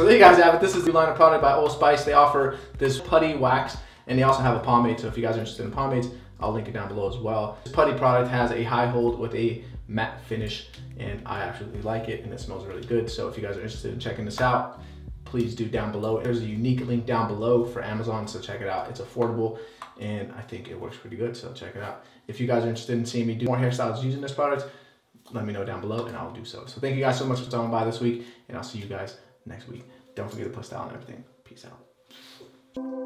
So there you guys have it. This is the line of product by Old Spice. They offer this putty wax, and they also have a pomade. So if you guys are interested in pomades, I'll link it down below as well. This putty product has a high hold with a matte finish, and I absolutely like it, and it smells really good. So if you guys are interested in checking this out, please do down below. There's a unique link down below for Amazon, so check it out. It's affordable, and I think it works pretty good, so check it out. If you guys are interested in seeing me do more hairstyles using this product, let me know down below, and I'll do so. So thank you guys so much for stopping by this week, and I'll see you guys next week. Don't forget to put style and everything. Peace out.